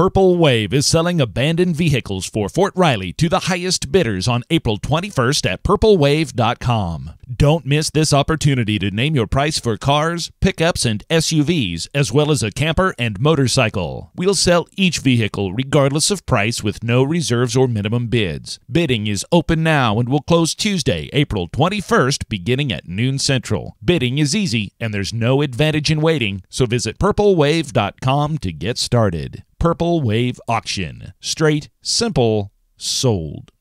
Purple Wave is selling abandoned vehicles for Fort Riley to the highest bidders on April 21st at purplewave.com. Don't miss this opportunity to name your price for cars, pickups, and SUVs, as well as a camper and motorcycle. We'll sell each vehicle regardless of price with no reserves or minimum bids. Bidding is open now and will close Tuesday, April 21st, beginning at noon Central. Bidding is easy and there's no advantage in waiting, so visit purplewave.com to get started. Purple Wave Auction. Straight, simple, sold.